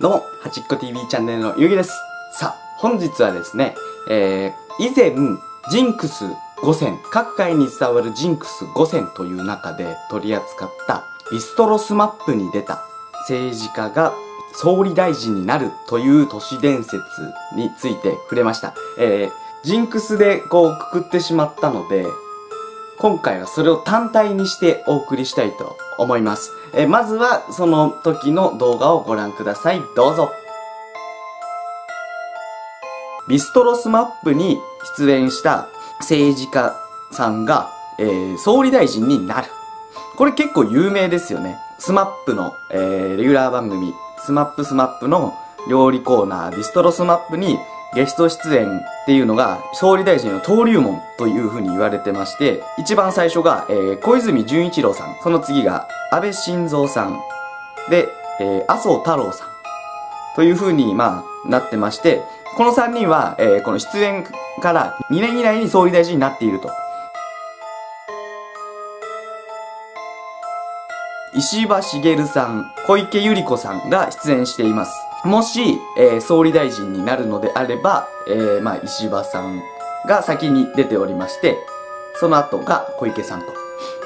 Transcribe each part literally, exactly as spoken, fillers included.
どうも、はちっこ ティーブイ チャンネルのゆうぎです。さあ、本日はですね、えー、以前、ジンクスごせん、各界に伝わるジンクスごせんという中で取り扱った、ビストロスマップに出た政治家が総理大臣になるという都市伝説について触れました。えー、ジンクスでこうくくってしまったので、今回はそれを単体にしてお送りしたいと思います。え、まずはその時の動画をご覧ください。どうぞ。ビストロスマップに出演した政治家さんが、えー、総理大臣になる。これ結構有名ですよね。スマップの、えー、レギュラー番組、スマップスマップの料理コーナー、ビストロスマップにゲスト出演っていうのが総理大臣の登竜門というふうに言われてまして、一番最初が、えー、小泉純一郎さん、その次が安倍晋三さん、で、えー、麻生太郎さんというふうに、まあ、なってまして、このさんにんは、えー、この出演からにねん以内に総理大臣になっていると。石破茂さん、小池百合子さんが出演しています。もし、えー、総理大臣になるのであれば、えー、まあ、石破さんが先に出ておりまして、その後が小池さんと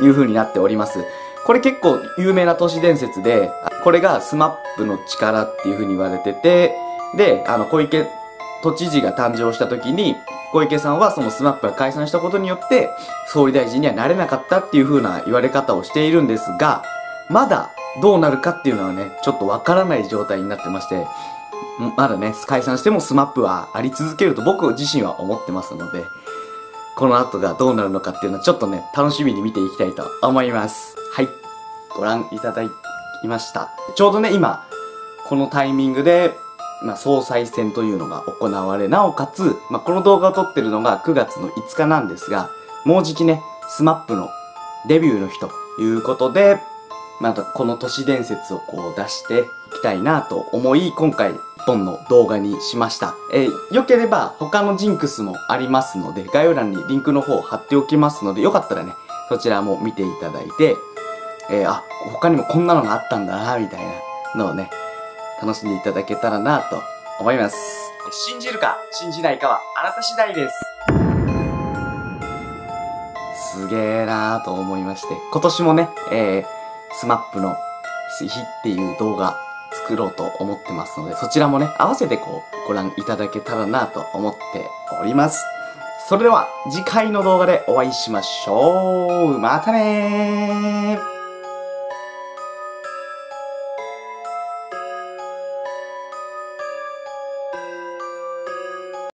いう風になっております。これ結構有名な都市伝説で、これがスマップの力っていう風に言われてて、で、あの、小池都知事が誕生した時に、小池さんはそのスマップが解散したことによって、総理大臣にはなれなかったっていう風な言われ方をしているんですが、まだどうなるかっていうのはね、ちょっとわからない状態になってまして、まだね、解散してもスマップはあり続けると僕自身は思ってますので、この後がどうなるのかっていうのはちょっとね、楽しみに見ていきたいと思います。はい。ご覧いただきました。ちょうどね、今、このタイミングで、まあ、総裁選というのが行われ、なおかつ、まあ、この動画を撮ってるのがくがつのいつかなんですが、もうじきね、スマップのデビューの日ということで、またこの都市伝説をこう出していきたいなと思い、今回いっぽんの動画にしました。えー、よければ他のジンクスもありますので、概要欄にリンクの方を貼っておきますので、よかったらね、そちらも見ていただいて、えー、あ、他にもこんなのがあったんだな、みたいなのをね、楽しんでいただけたらなと思います。信じるか信じないかはあなた次第です。すげーなーと思いまして、今年もね、えー、スマップの日っていう動画作ろうと思ってますので、そちらもね、合わせてこうご覧いただけたらなと思っております。それでは次回の動画でお会いしましょう。またねー。